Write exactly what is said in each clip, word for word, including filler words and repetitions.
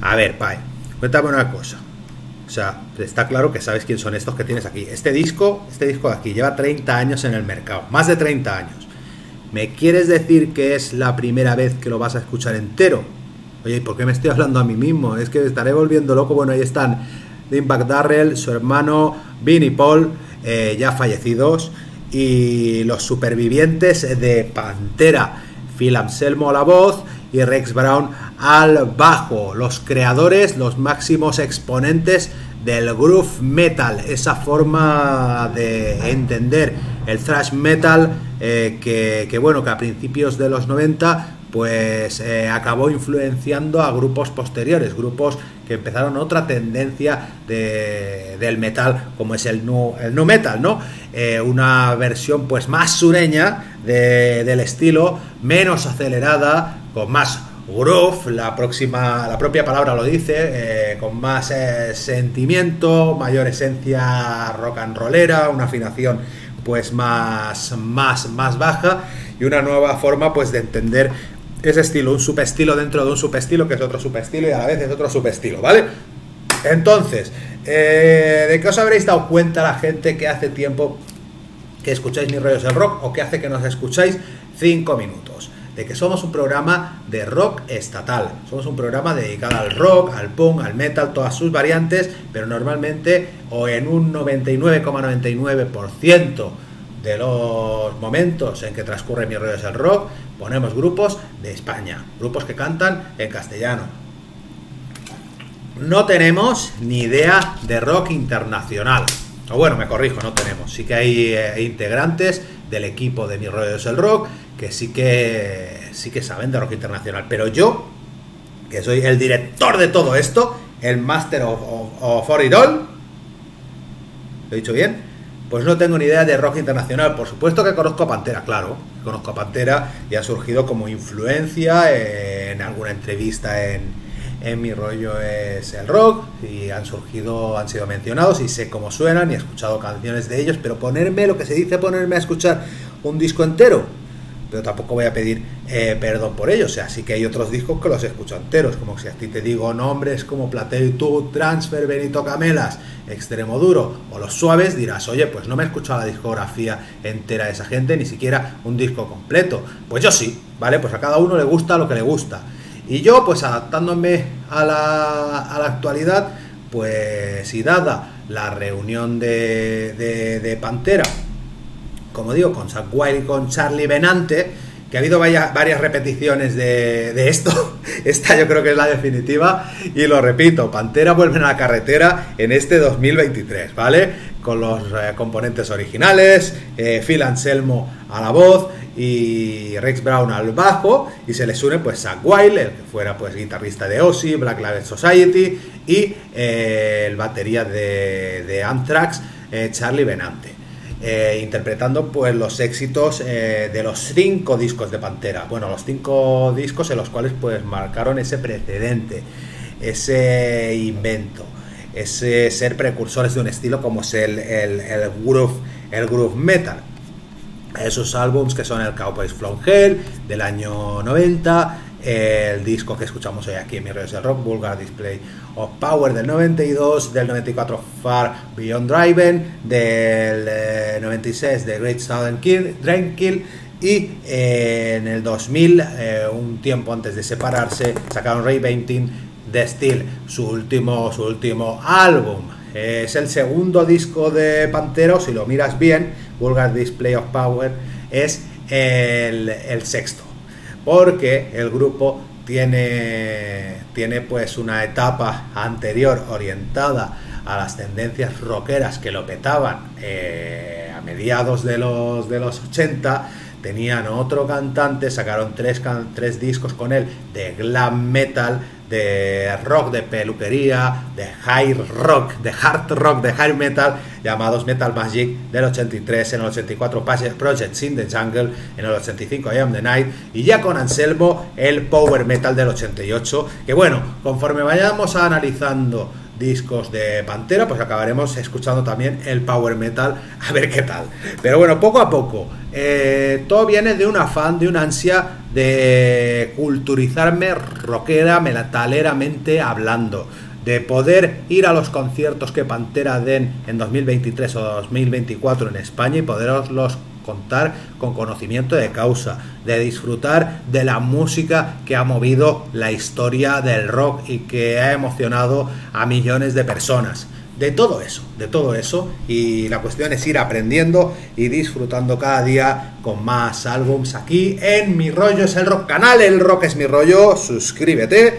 A ver, Pae, cuéntame una cosa. O sea, está claro que sabes quién son estos que tienes aquí. Este disco, este disco de aquí, lleva treinta años en el mercado. Más de treinta años. ¿Me quieres decir que es la primera vez que lo vas a escuchar entero? Oye, ¿y por qué me estoy hablando a mí mismo? Es que me estaré volviendo loco. Bueno, ahí están Dimebag Darrell, su hermano, Vinnie Paul, eh, ya fallecidos, y los supervivientes de Pantera. Phil Anselmo a la voz y Rex Brown al bajo, los creadores, los máximos exponentes del groove metal, esa forma de entender el thrash metal eh, que, que bueno, que a principios de los noventa pues eh, acabó influenciando a grupos posteriores, grupos que empezaron otra tendencia de, del metal, como es el nu, el nu metal, ¿no? Eh, una versión pues más sureña de, del estilo, menos acelerada, con más groove, la próxima, la propia palabra lo dice, eh, con más eh, sentimiento, mayor esencia rock and rollera, una afinación pues más, más, más baja y una nueva forma pues de entender ese estilo, un subestilo dentro de un subestilo que es otro subestilo y a la vez es otro subestilo, ¿vale? Entonces, eh, ¿de qué os habréis dado cuenta la gente que hace tiempo que escucháis Mis Rollos del Rock o que hace que nos escucháis cinco minutos? De que somos un programa de rock estatal, somos un programa dedicado al rock, al punk, al metal, todas sus variantes, pero normalmente o en un noventa y nueve coma noventa y nueve por ciento de los momentos en que transcurre Mis Rollos del Rock, ponemos grupos de España, grupos que cantan en castellano. No tenemos ni idea de rock internacional, o bueno, me corrijo, no tenemos, sí que hay eh, integrantes del equipo de Mis Rollos del Rock, que sí que sí que saben de rock internacional, pero yo, que soy el director de todo esto, el master of, of, of for it all, ¿lo he dicho bien? Pues no tengo ni idea de rock internacional. Por supuesto que conozco a Pantera, claro, conozco a Pantera y ha surgido como influencia en alguna entrevista en, en Mi Rollo es el Rock, y han surgido, han sido mencionados y sé cómo suenan y he escuchado canciones de ellos, pero ponerme, lo que se dice ponerme a escuchar un disco entero, pero tampoco voy a pedir eh, perdón por ello. O sea, sí que hay otros discos que los escucho enteros, como si a ti te digo nombres como Plateo y Tú, Transfer, Benito Camelas, Extremoduro o Los Suaves, dirás, oye, pues no me he escuchado la discografía entera de esa gente, ni siquiera un disco completo. Pues yo sí, ¿vale? Pues a cada uno le gusta lo que le gusta. Y yo, pues adaptándome a la, a la actualidad, pues y dada la reunión de, de, de Pantera, como digo, con Zakk Wylde y con Charlie Benante, que ha habido vaya, varias repeticiones de, de esto, esta yo creo que es la definitiva, y lo repito, Pantera vuelve a la carretera en este dos mil veintitrés, ¿vale? Con los eh, componentes originales, eh, Phil Anselmo a la voz y Rex Brown al bajo, y se les une pues Zakk Wylde, el que fuera pues guitarrista de Ozzy, Black Label Society, y eh, el batería de, de Anthrax, eh, Charlie Benante. Eh, interpretando pues los éxitos eh, de los cinco discos de Pantera, bueno, los cinco discos en los cuales pues marcaron ese precedente, ese invento, ese ser precursores de un estilo como es el, el, el groove, el groove metal. Esos álbumes que son el Cowboy's From Hell del año noventa, el disco que escuchamos hoy aquí en Mis Rollos del Rock, Vulgar Display of Power del noventa y dos, del noventa y cuatro Far Beyond Driven, del eh, noventa y seis de Great Southern Kill, Drain Kill, y eh, en el dos mil, eh, un tiempo antes de separarse, sacaron Reinventing the Steel, su último, su último álbum. Eh, es el segundo disco de Pantera, si lo miras bien, Vulgar Display of Power es el, el sexto. Porque el grupo tiene, tiene pues una etapa anterior orientada a las tendencias rockeras que lo petaban eh, a mediados de los, de los ochenta, tenían otro cantante, sacaron tres, tres discos con él de glam metal, de rock de peluquería, de high rock, de hard rock, de high metal, llamados Metal Magic del ochenta y tres, en el ochenta y cuatro Projects in the Jungle, en el ochenta y cinco I Am the Night, y ya con Anselmo el Power Metal del ochenta y ocho, que bueno, conforme vayamos analizando discos de Pantera, pues acabaremos escuchando también el Power Metal, a ver qué tal. Pero bueno, poco a poco, eh, todo viene de un afán, de una ansia de culturizarme rockera, metaleramente hablando, de poder ir a los conciertos que Pantera den en dos mil veintitrés o dos mil veinticuatro en España y poderoslos contar con conocimiento de causa, de disfrutar de la música que ha movido la historia del rock y que ha emocionado a millones de personas. De todo eso, de todo eso, y la cuestión es ir aprendiendo y disfrutando cada día con más álbums aquí en Mi Rollo es el Rock canal. El rock es mi rollo, suscríbete.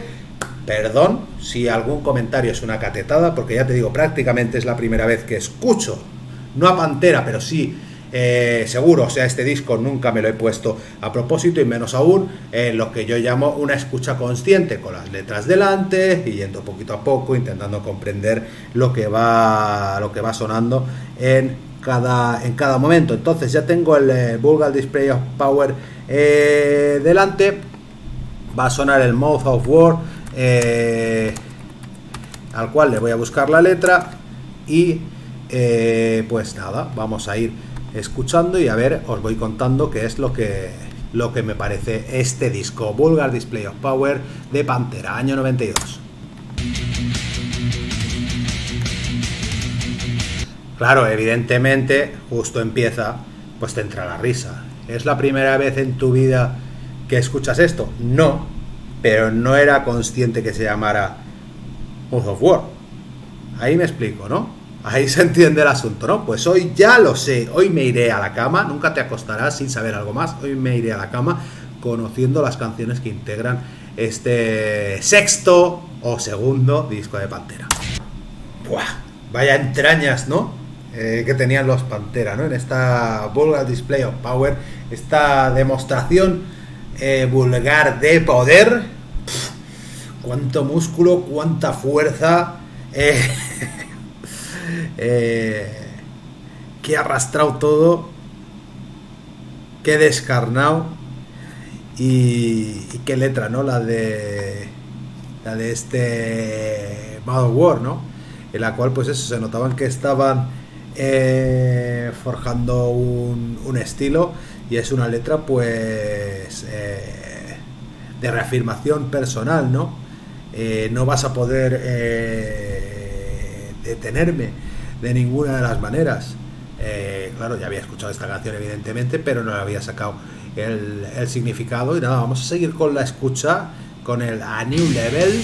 Perdón si algún comentario es una catetada, porque ya te digo, prácticamente es la primera vez que escucho, no a Pantera, pero sí, eh, seguro, o sea, este disco nunca me lo he puesto a propósito, y menos aún en eh, lo que yo llamo una escucha consciente, con las letras delante, y yendo poquito a poco, intentando comprender lo que va, lo que va sonando en cada, en cada momento. Entonces ya tengo el eh, Vulgar Display of Power eh, delante, va a sonar el Mouth of War, Eh, al cual le voy a buscar la letra y eh, pues nada, vamos a ir escuchando y a ver, os voy contando qué es lo que, lo que me parece este disco Vulgar Display of Power de Pantera, año noventa y dos. Claro, evidentemente, justo empieza, pues te entra la risa. ¿Es la primera vez en tu vida que escuchas esto? No, pero no era consciente que se llamara Mouth of War. Ahí me explico, ¿no? Ahí se entiende el asunto, ¿no? Pues hoy ya lo sé, hoy me iré a la cama, nunca te acostarás sin saber algo más, hoy me iré a la cama conociendo las canciones que integran este sexto o segundo disco de Pantera. ¡Buah! Vaya entrañas, ¿no? Eh, que tenían los Pantera, ¿no? En esta Vulgar Display of Power, esta demostración eh, vulgar de poder. Cuánto músculo, cuánta fuerza, eh, eh, que ha arrastrado todo, que descarnado, y, y qué letra, ¿no? La de la de este Mouth of War, ¿no? En la cual, pues eso, se notaban que estaban eh, forjando un, un estilo, y es una letra, pues, eh, de reafirmación personal, ¿no? Eh, no vas a poder eh, detenerme de ninguna de las maneras. Eh, claro, ya había escuchado esta canción, evidentemente, pero no le había sacado el, el significado. Y nada, vamos a seguir con la escucha, con el A New Level.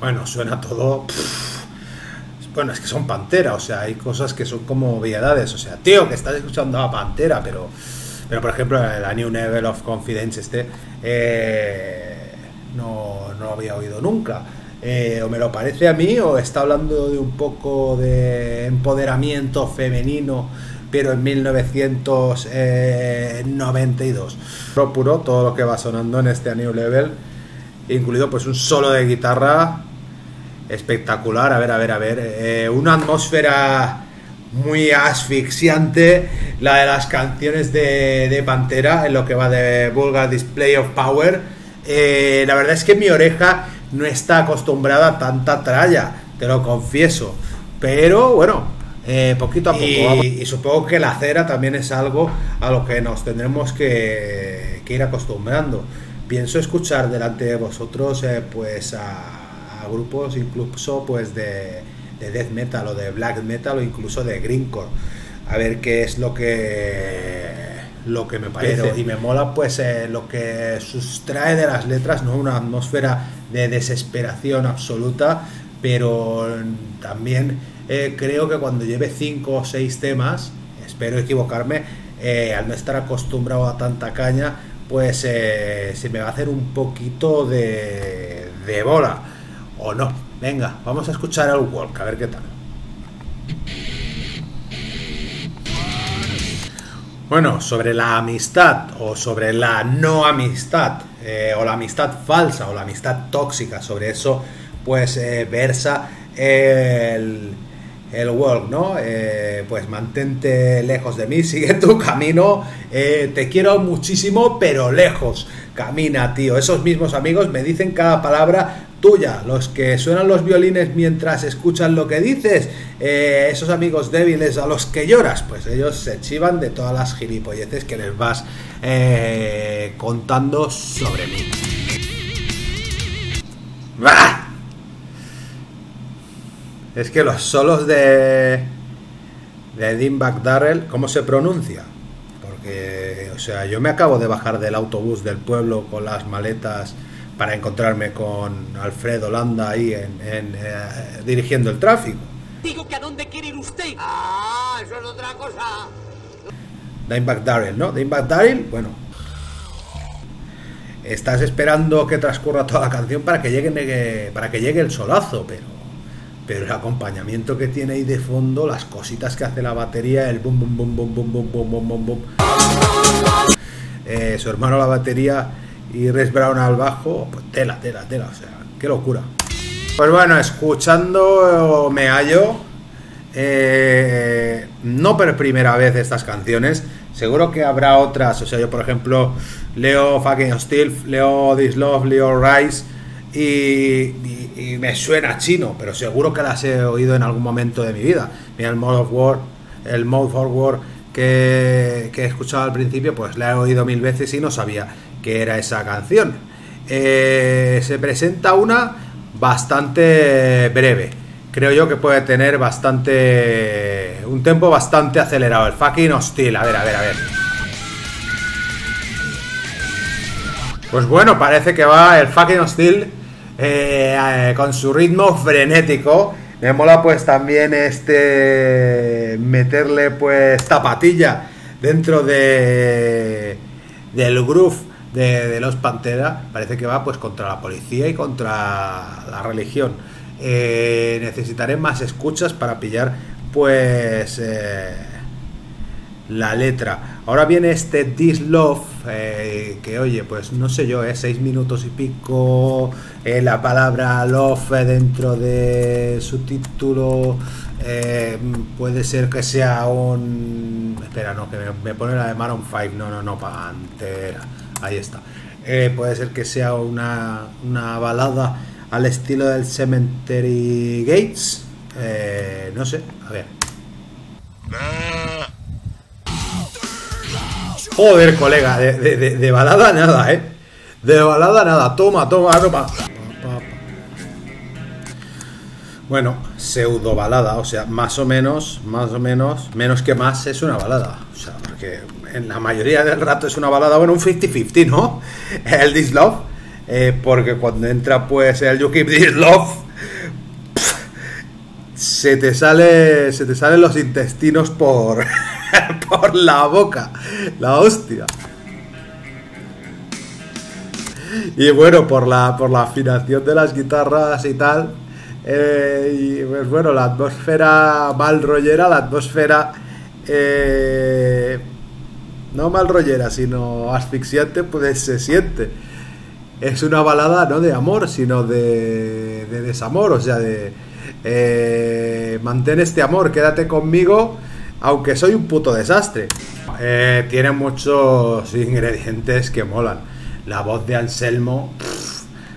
Bueno, suena todo... Pff. Bueno, es que son Pantera, o sea, hay cosas que son como obviedades. O sea, tío, que estás escuchando a Pantera, pero... Pero, por ejemplo, el A New Level of Confidence este eh, no, no lo había oído nunca. Eh, o me lo parece a mí, o está hablando de un poco de empoderamiento femenino, pero en mil novecientos noventa y dos. Puro, puro, todo lo que va sonando en este A New Level, incluido pues un solo de guitarra espectacular. A ver, a ver, a ver. Eh, una atmósfera... muy asfixiante, la de las canciones de, de Pantera en lo que va de Vulgar Display of Power. Eh, la verdad es que mi oreja no está acostumbrada a tanta tralla, te lo confieso, pero bueno, eh, poquito a poco, y, y supongo que la cera también es algo a lo que nos tendremos que, que ir acostumbrando. Pienso escuchar delante de vosotros eh, pues a, a grupos incluso pues de de death metal o de black metal o incluso de greencore, a ver qué es lo que lo que me parece. Pero, y me mola pues eh, lo que sustrae de las letras, ¿no? Una atmósfera de desesperación absoluta, pero también eh, creo que cuando lleve cinco o seis temas, espero equivocarme, eh, al no estar acostumbrado a tanta caña, pues eh, se me va a hacer un poquito de, de bola, o no. Venga, vamos a escuchar al Walk, a ver qué tal. Bueno, sobre la amistad o sobre la no amistad, eh, o la amistad falsa o la amistad tóxica, sobre eso pues eh, versa eh, el, el work, ¿no? Eh, pues mantente lejos de mí, sigue tu camino, eh, te quiero muchísimo, pero lejos, camina, tío. Esos mismos amigos me dicen cada palabra tuya, los que suenan los violines mientras escuchan lo que dices, eh, esos amigos débiles a los que lloras, pues ellos se chivan de todas las gilipolleces que les vas eh, contando sobre mí. ¡Bah! Es que los solos de de Dimebag Darrell, ¿cómo se pronuncia? Porque, o sea, yo me acabo de bajar del autobús del pueblo con las maletas para encontrarme con Alfredo Landa ahí en, en, eh, dirigiendo el tráfico. Digo que a dónde quiere ir usted. Ah, eso es otra cosa. Dimebag Darrell, ¿no? Dimebag Darrell, bueno. Estás esperando que transcurra toda la canción para que llegue, para que llegue el solazo, pero... Pero el acompañamiento que tiene ahí de fondo, las cositas que hace la batería, el bum bum bum bum bum bum bum bum bum bum. Eh, su hermano a la batería y Rex Brown al bajo, pues tela, tela, tela, o sea, qué locura. Pues bueno, escuchando me hallo, eh, no por primera vez estas canciones, seguro que habrá otras, o sea, yo por ejemplo leo Fucking Hostile, leo This Love, leo Rise y, y, y me suena chino, pero seguro que las he oído en algún momento de mi vida. Mira, el Mode of War, el Mouth for War que, que he escuchado al principio, pues la he oído mil veces y no sabía que era esa canción. Eh, se presenta una bastante breve, creo yo que puede tener bastante un tempo bastante acelerado, el Fucking Hostile. A ver, a ver, a ver. Pues bueno, parece que va el Fucking Hostile eh, eh, con su ritmo frenético. Me mola pues también este meterle pues tapatilla dentro de del groove de, de los Pantera. Parece que va pues contra la policía y contra la religión. Eh, necesitaré más escuchas para pillar pues eh, la letra. Ahora viene este This Love, eh, que oye, pues no sé yo, eh, seis minutos y pico, eh, la palabra love eh, dentro de su título, eh, puede ser que sea un... Espera, no, que me, me pone la de Maroon five, no, no, no, Pantera, ahí está. Eh, puede ser que sea una, una balada al estilo del Cemetery Gates, eh, no sé, a ver. Joder, colega, de, de, de, de balada nada, ¿eh? De balada nada, toma, toma, toma. Bueno, pseudo balada, o sea, más o menos, más o menos, menos que más es una balada. O sea, porque en la mayoría del rato es una balada, bueno, un cincuenta cincuenta, ¿no? El This Love, eh, porque cuando entra pues el You Keep This Love, pff, se te sale, se te salen los intestinos por... por la boca, la hostia. Y bueno, por la por la afinación de las guitarras y tal, eh, y pues bueno, la atmósfera mal rollera, la atmósfera eh, no mal rollera sino asfixiante, pues se siente. Es una balada no de amor sino de, de desamor, o sea, de eh, mantén este amor, quédate conmigo aunque soy un puto desastre. Eh, tiene muchos ingredientes que molan. La voz de Anselmo,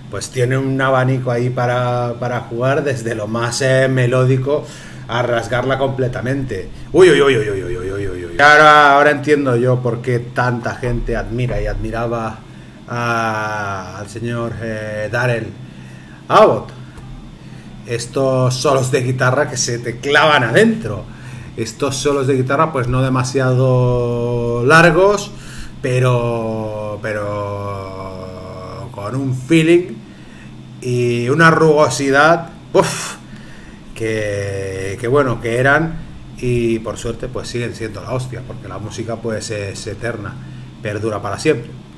pues tiene un abanico ahí para, para jugar, desde lo más eh, melódico a rasgarla completamente. Uy, uy, uy, uy, uy, uy, uy, uy, uy. Ahora, ahora entiendo yo por qué tanta gente admira y admiraba a, al señor eh, Darrell Abbott. Estos solos de guitarra que se te clavan adentro. Estos solos de guitarra pues no demasiado largos, pero pero con un feeling y una rugosidad uf, que, que bueno, que eran y por suerte pues siguen siendo la hostia, porque la música pues es eterna, perdura para siempre.